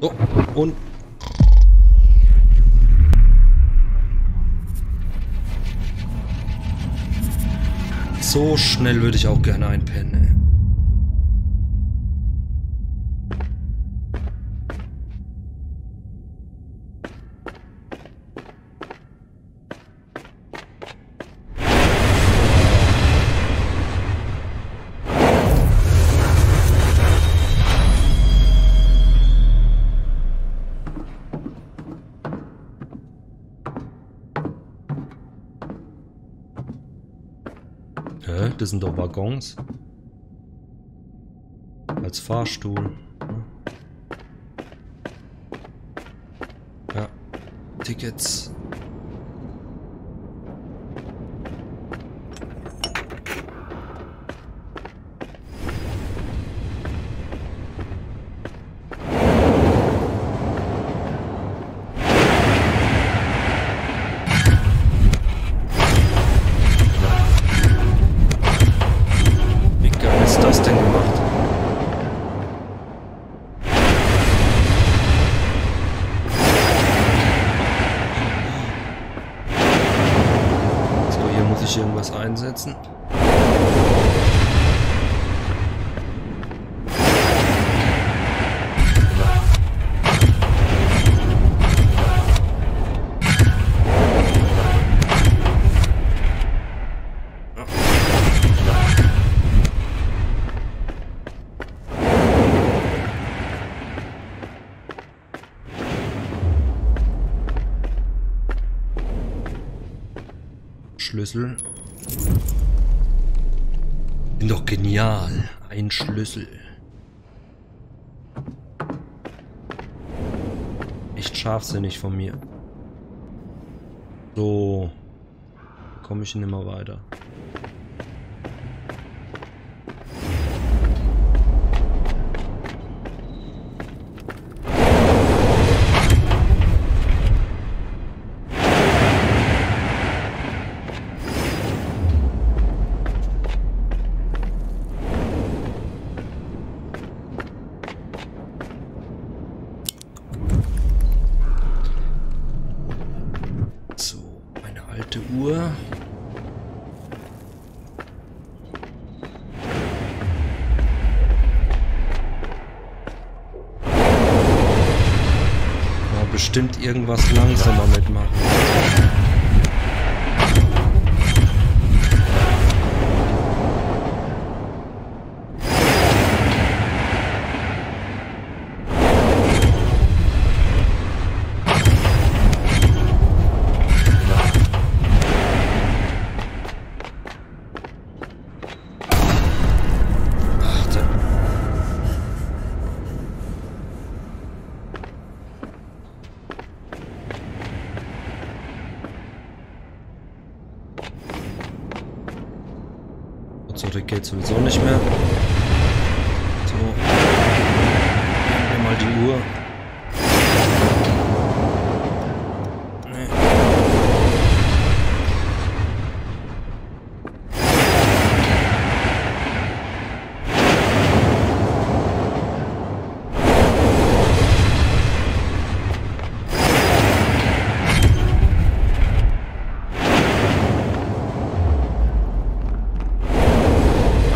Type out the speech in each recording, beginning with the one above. So, und... So schnell würde ich auch gerne einpennen, ey. Das sind doch Waggons. Als Fahrstuhl. Ja. Tickets. Irgendwas einsetzen. Schlüssel. Bin doch genial. Ein Schlüssel. Echt scharfsinnig von mir. So. Komme ich nimmer weiter. Uhr. Ja, bestimmt irgendwas langsamer mitmachen. Zurück geht sowieso nicht mehr. So. Nehmen wir mal die Uhr.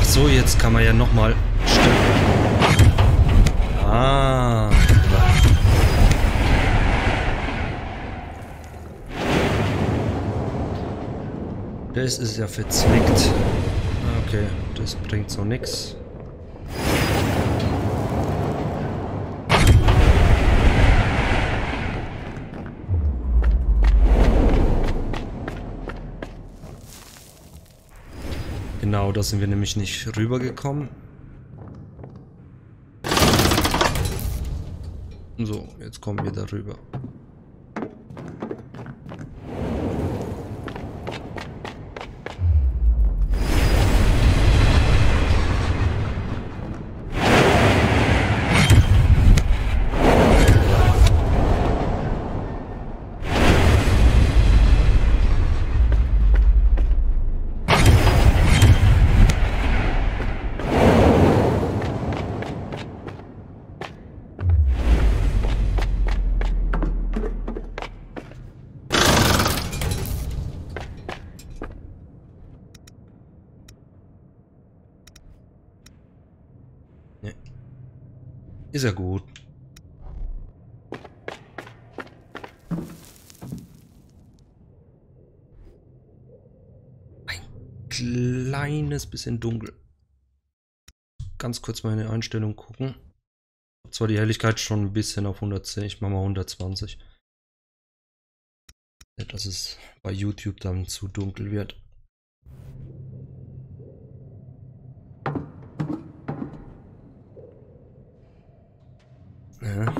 So, jetzt kann man ja nochmal stimmen. Ah. Das ist ja verzwickt. Okay, das bringt so nichts. Genau, da sind wir nämlich nicht rübergekommen. So, jetzt kommen wir da rüber. Ist ja gut. Ein kleines bisschen dunkel. Ganz kurz meine Einstellung gucken. Ich habe zwar die Helligkeit schon ein bisschen auf 110, ich mache mal 120. Nicht, dass es bei YouTube dann zu dunkel wird. Ja.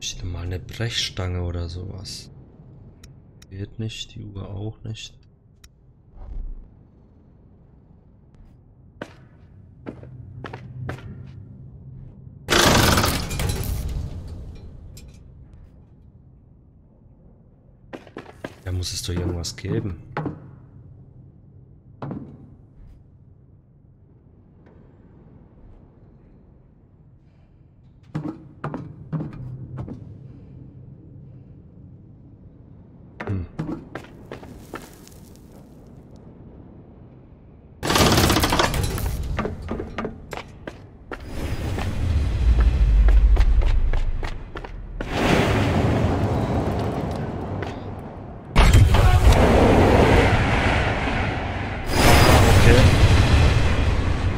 Ich nehme mal eine Brechstange oder sowas. Geht nicht, die Uhr auch nicht. Muss es doch irgendwas geben.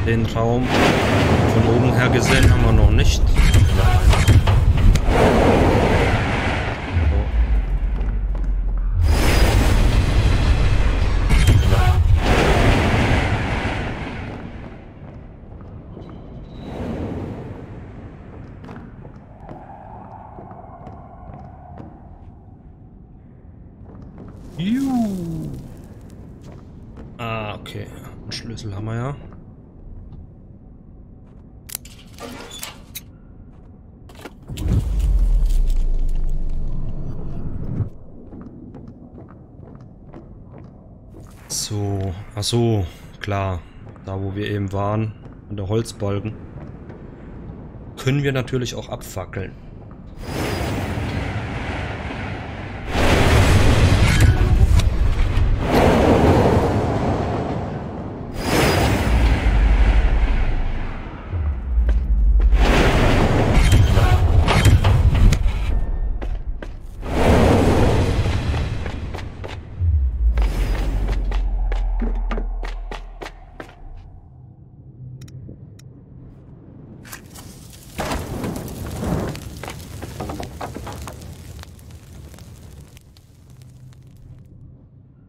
Den Raum von oben her gesehen haben wir noch nicht. Juhu. Ah, okay. Einen Schlüssel haben wir ja. So, ach so, klar, da wo wir eben waren, an der Holzbalken, können wir natürlich auch abfackeln.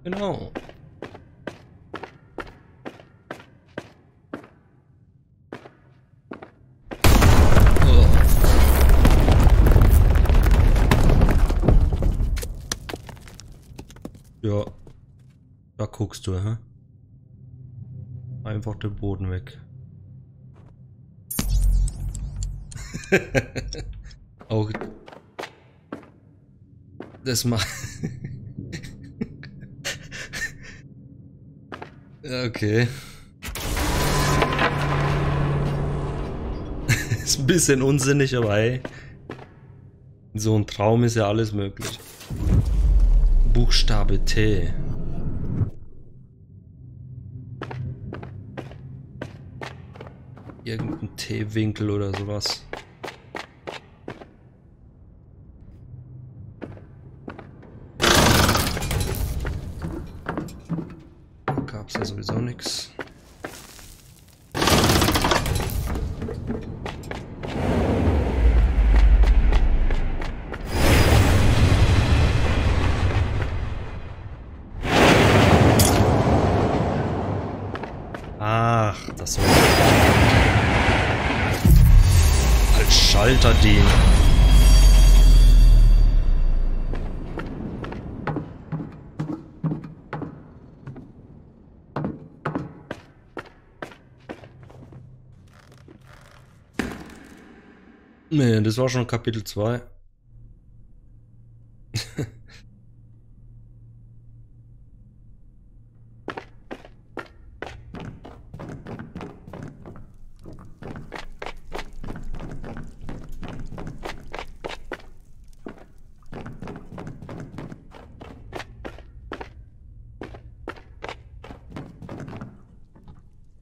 Genau. Ja, da guckst du, hä? Einfach den Boden weg. Auch das macht. Okay. Ist ein bisschen unsinnig, aber hey. In so einem Traum ist ja alles möglich. Buchstabe T. Irgendein T-Winkel oder sowas. Ja, sowieso nichts. Ach, das soll als Schalter dienen. Nee, das war schon Kapitel 2.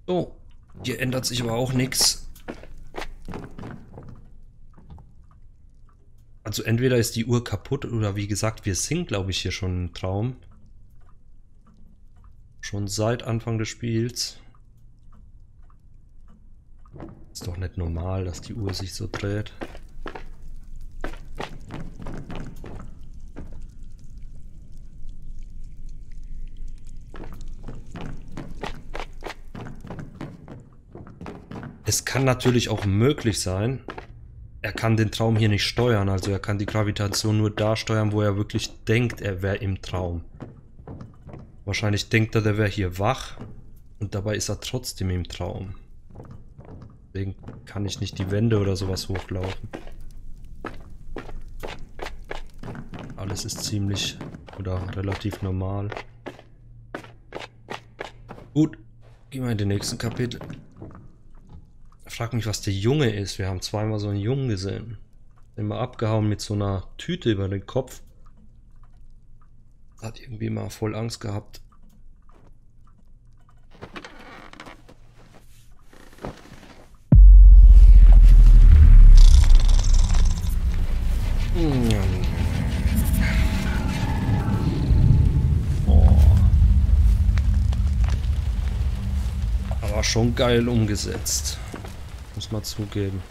So, hier ändert sich aber auch nichts. Also entweder ist die Uhr kaputt oder wie gesagt, wir sind, glaube ich, hier schon einen Traum. Schon seit Anfang des Spiels. Ist doch nicht normal, dass die Uhr sich so dreht. Es kann natürlich auch möglich sein, er kann den Traum hier nicht steuern, also er kann die Gravitation nur da steuern, wo er wirklich denkt, er wäre im Traum. Wahrscheinlich denkt er, der wäre hier wach und dabei ist er trotzdem im Traum. Deswegen kann ich nicht die Wände oder sowas hochlaufen. Alles ist ziemlich oder relativ normal. Gut, gehen wir in den nächsten Kapitel. Ich frage mich, was der Junge ist. Wir haben zweimal so einen Jungen gesehen. Immer abgehauen mit so einer Tüte über den Kopf. Hat irgendwie mal voll Angst gehabt. Oh. Aber schon geil umgesetzt. Muss mal zugeben.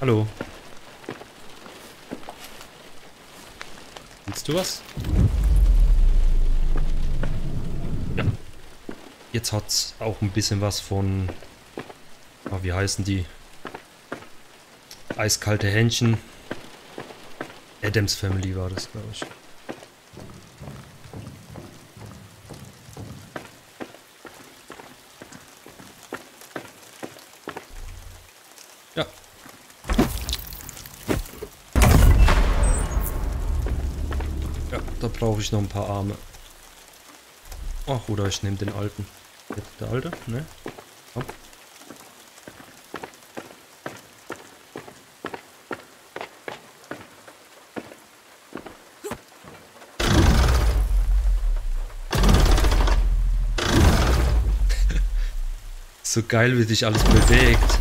Hallo. Willst du was? Ja. Jetzt hat's auch ein bisschen was von... Ah, wie heißen die? Eiskalte Händchen. Addams Family war das, glaube ich. Brauche ich noch ein paar Arme. Ach, oder ich nehme den alten. Der alte? Ne? Hopp. So geil, wie sich alles bewegt.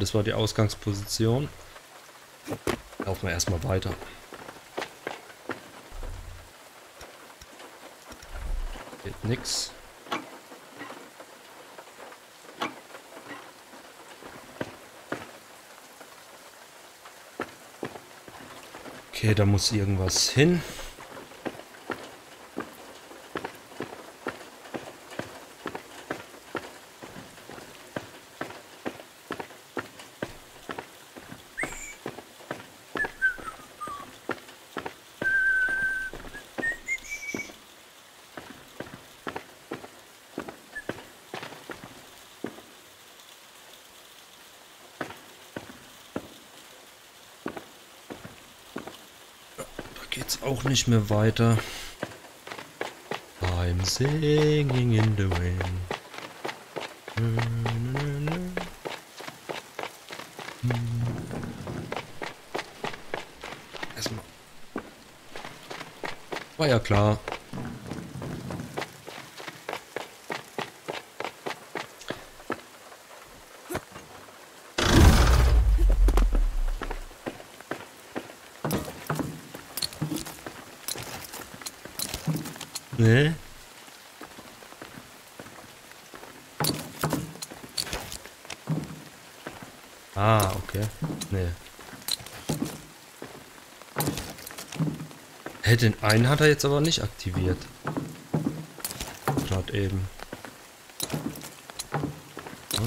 Das war die Ausgangsposition. Laufen wir erstmal weiter. Geht nix. Okay, da muss irgendwas hin. Geht's auch nicht mehr weiter. I'm singing in the wind. Erstmal. War ja klar. Ne? Ah, okay. Ne. Hey, den einen hat er jetzt aber nicht aktiviert. Gerade eben. Hm.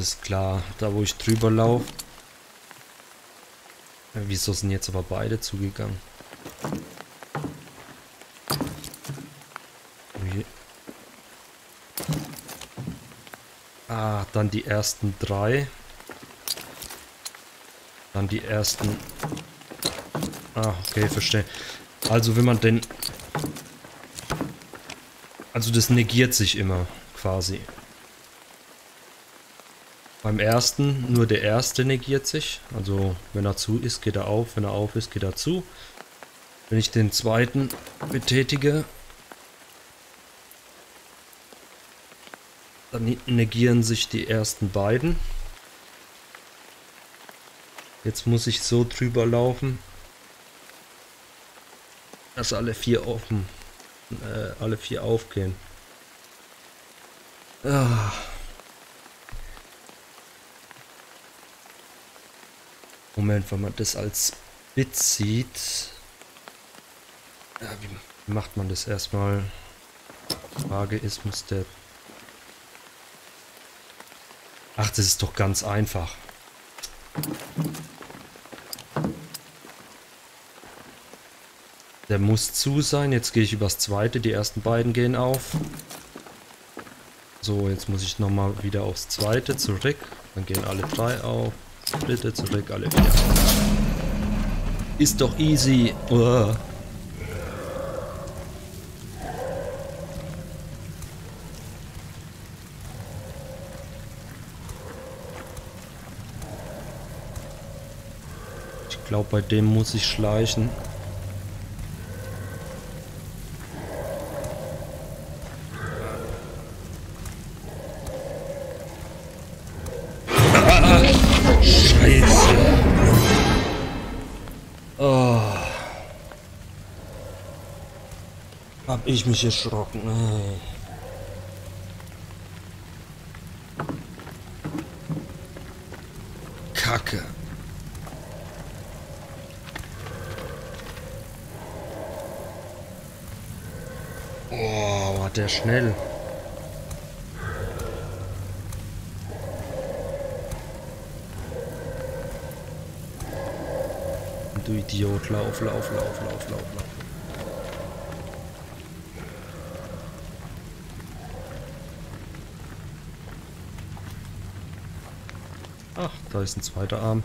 Ist klar, da wo ich drüber laufe. Ja, wieso sind jetzt aber beide zugegangen? Ah, dann die ersten drei. Dann die ersten... Ah, okay, verstehe. Also wenn man den... Also das negiert sich immer, quasi. Beim ersten, nur der erste negiert sich. Also wenn er zu ist, geht er auf. Wenn er auf ist, geht er zu. Wenn ich den zweiten betätige, dann negieren sich die ersten beiden. Jetzt muss ich so drüber laufen, dass alle vier aufgehen. Ah. Moment, wenn man das als Bit sieht, ja, wie macht man das erstmal? Die Frage ist, muss der... Ach, das ist doch ganz einfach. Der muss zu sein. Jetzt gehe ich übers zweite. Die ersten beiden gehen auf. So, jetzt muss ich nochmal wieder aufs zweite zurück. Dann gehen alle drei auf. Dritte zurück, alle vier auf. Ist doch easy. Uah. Ich glaube, bei dem muss ich schleichen. Hab ich mich erschrocken. Ey. Kacke. Oh, war der schnell. Du Idiot, lauf. Ach, da ist ein zweiter Arm.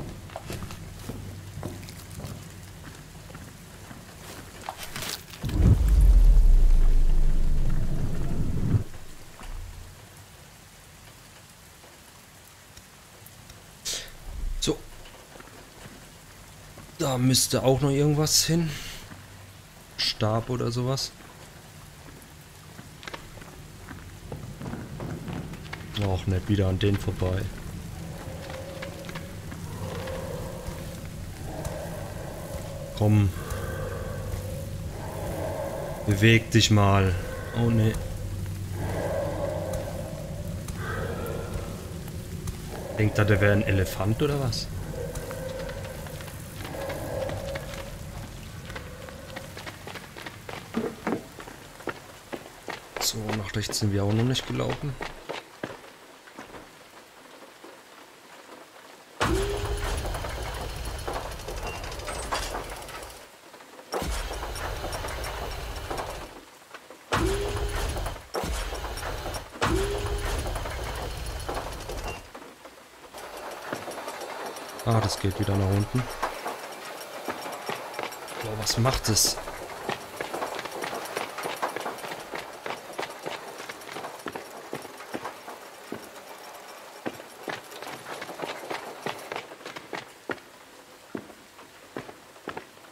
So. Da müsste auch noch irgendwas hin. Stab oder sowas. Auch nicht wieder an den vorbei. Komm. Beweg dich mal. Oh ne. Denkt er, der wäre ein Elefant oder was? So, nach rechts sind wir auch noch nicht gelaufen. Ah, das geht wieder nach unten. Boah, was macht es?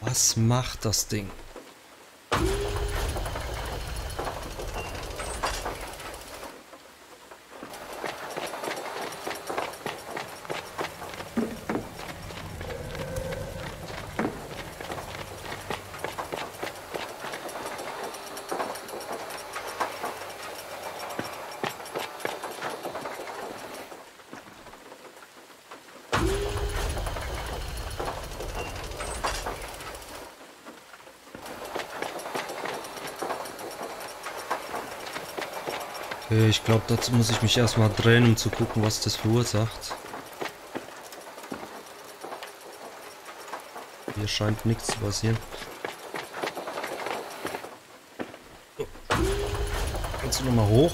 Was macht das Ding? Ich glaube, dazu muss ich mich erstmal drehen, um zu gucken, was das verursacht. Hier scheint nichts zu passieren. Kannst du nochmal hoch?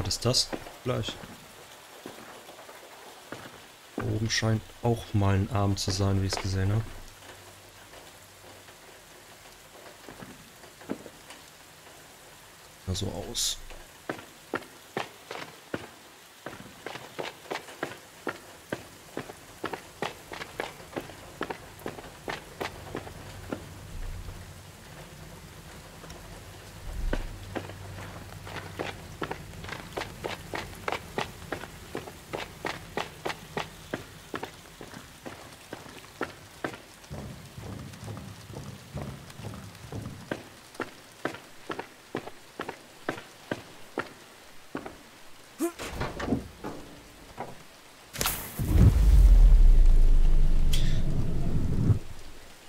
Was ist das? Gleich. Da oben scheint auch mal ein Arm zu sein, wie ich es gesehen habe. So aus.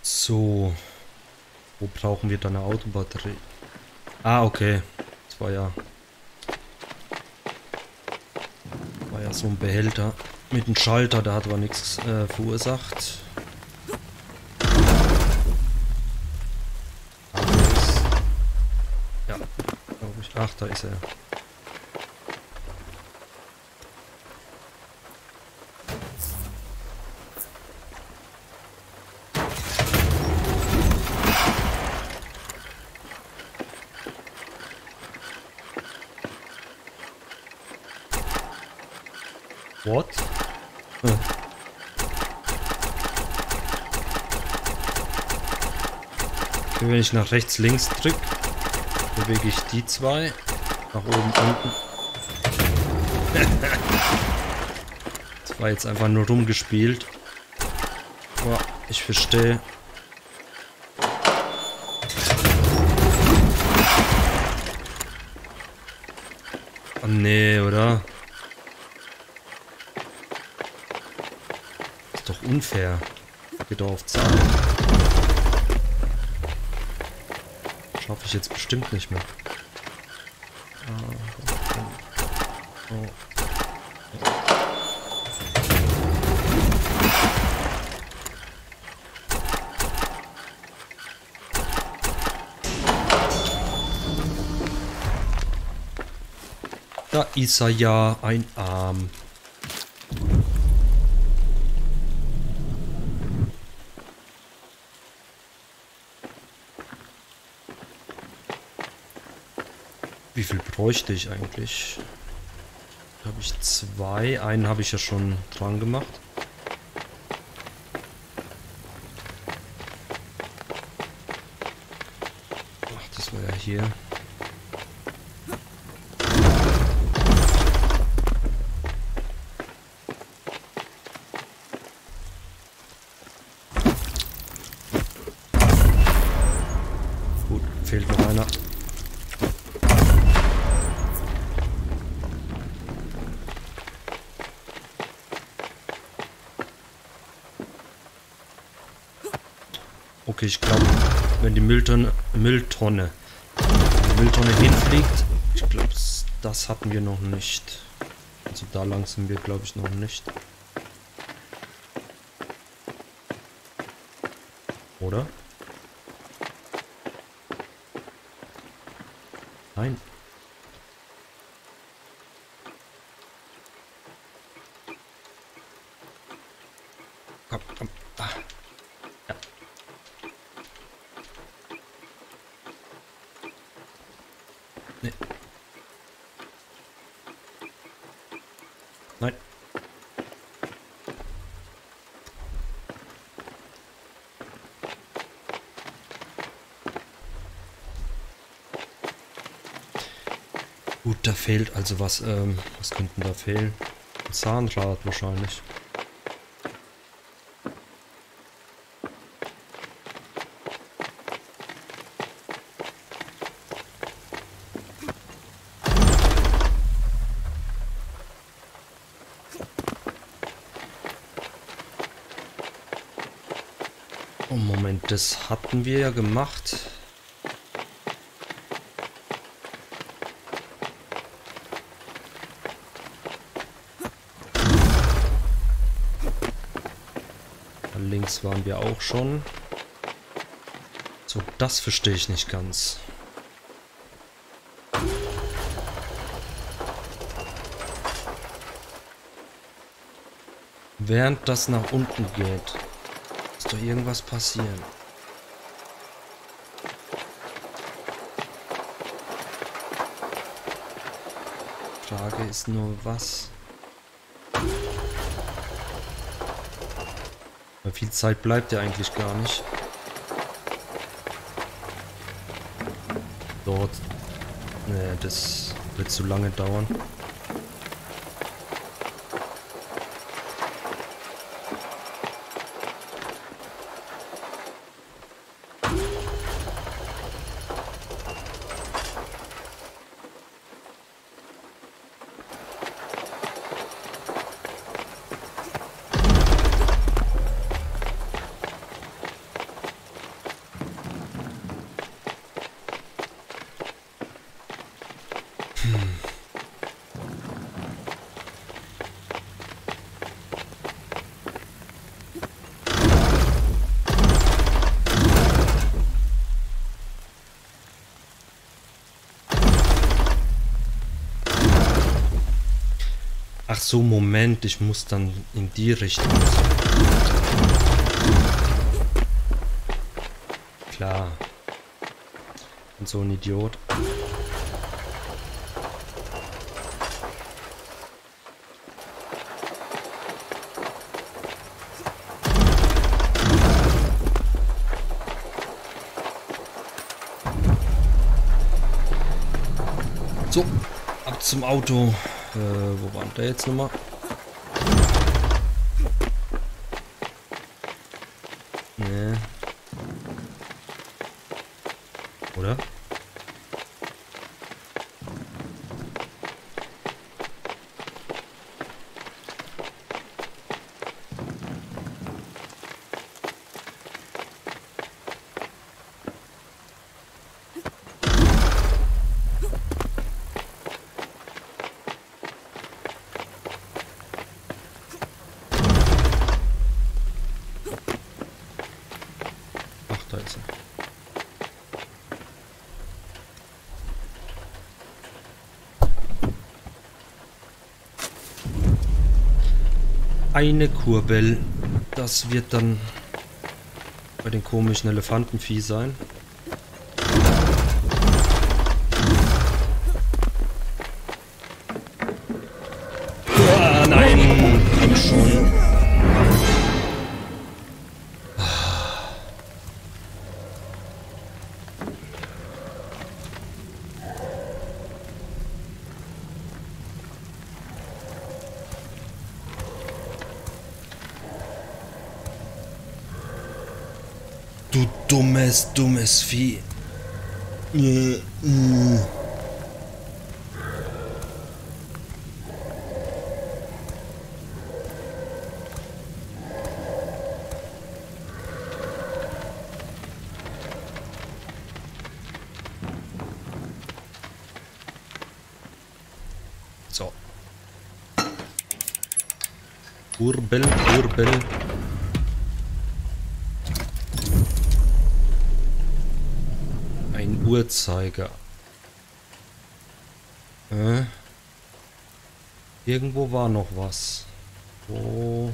So, wo brauchen wir dann eine Autobatterie? Ah, okay. Das war ja so ein Behälter mit einem Schalter, da hat aber nichts verursacht. Ja, glaube ich. Ach, da ist er. What? Okay, wenn ich nach rechts, links drücke, bewege ich die zwei. Nach oben, unten. Das war jetzt einfach nur rumgespielt. Boah, ich verstehe. Oh, nee, oder? Doch unfair. Geht doch auf Zahlen. Schaffe ich jetzt bestimmt nicht mehr. Oh. Da ist er ja, ein Arm. Wie viel bräuchte ich eigentlich? Habe ich zwei. Einen habe ich ja schon dran gemacht. Ach, das war ja hier. Gut, fehlt noch einer. Okay, ich glaube, wenn die Mülltonne hinfliegt, ich glaube, das hatten wir noch nicht. Also da lang sind wir, glaube ich, noch nicht. Oder? Nein. Komm. Nee. Nein. Gut, da fehlt also was. Was könnten da fehlen? Ein Zahnrad wahrscheinlich. Oh Moment, das hatten wir ja gemacht. Da links waren wir auch schon. So, das verstehe ich nicht ganz. Während das nach unten geht, muss doch irgendwas passieren. Frage ist nur, was? Weil viel Zeit bleibt ja eigentlich gar nicht. Dort. Nee, das wird zu lange dauern. Ach so, Moment, ich muss dann in die Richtung. Klar. Und so ein Idiot. So, ab zum Auto. Wo war der jetzt nochmal? Ne. Oder? Eine Kurbel, das wird dann bei den komischen Elefantenvieh sein. Ah, nein, komm schon. Du dummes Vieh. So. Kurbel. Uhrzeiger. Irgendwo war noch was. Wo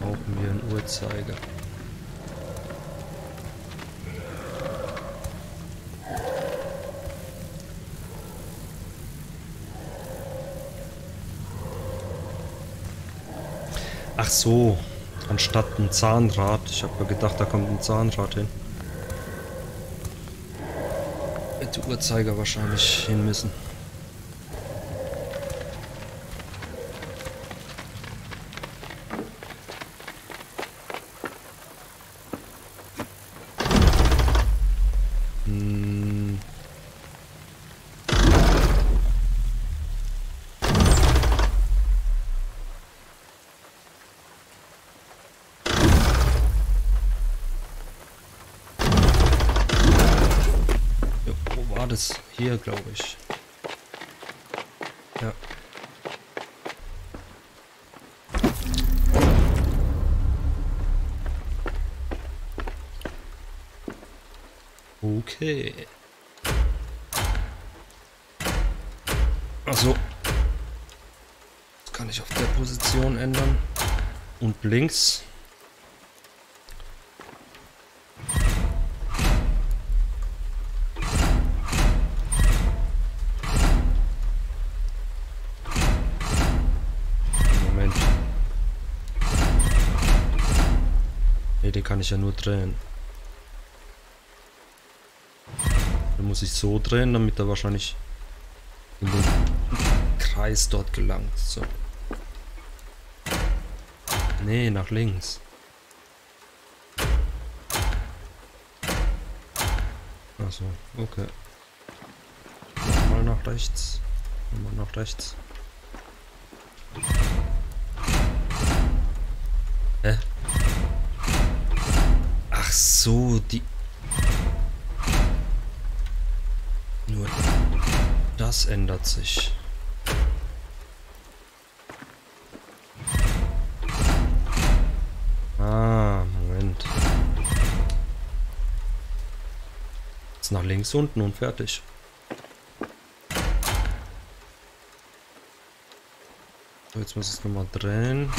brauchen wir einen Uhrzeiger? Ach so, anstatt ein Zahnrad. Ich habe mir gedacht, da kommt ein Zahnrad hin. Die Uhrzeiger wahrscheinlich hin müssen. Das hier, glaube ich. Ja. Okay. Achso. Das kann ich auf der Position ändern. Und links. Moment. Ne, den kann ich ja nur drehen. Den muss ich so drehen, damit er wahrscheinlich in den Kreis dort gelangt. So. Nee, nach links. Achso, okay. Nochmal nach rechts. Nochmal nach rechts. Hä? Ach so, die... Nur das ändert sich. Ah, Moment. Jetzt nach links unten und fertig. So, jetzt muss ich es nochmal drehen.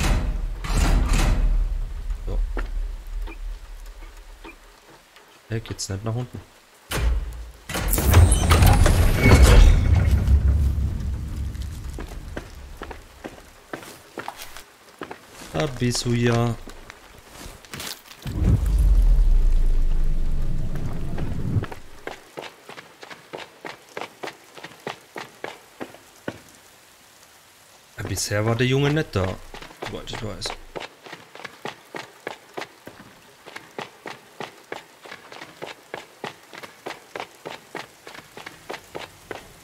So. Hey, geht's nicht nach unten. Da bist du ja. Bisher war der Junge nicht da, soweit ich weiß.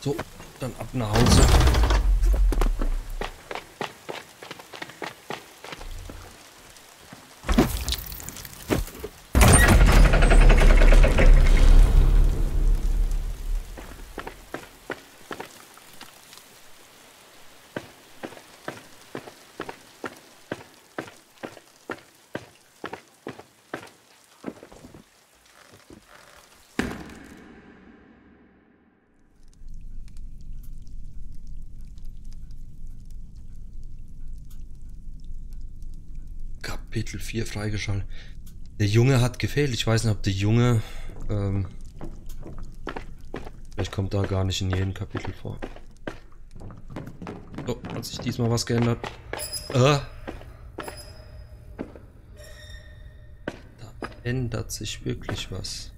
So, dann ab nach Hause. Kapitel 4 freigeschaltet. Der Junge hat gefehlt. Ich weiß nicht, ob der Junge... vielleicht kommt da gar nicht in jedem Kapitel vor. So, hat sich diesmal was geändert. Da ändert sich wirklich was.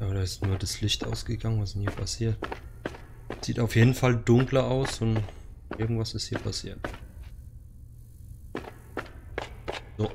Aber da ist nur das Licht ausgegangen. Was ist denn hier passiert? Sieht auf jeden Fall dunkler aus und irgendwas ist hier passiert. So.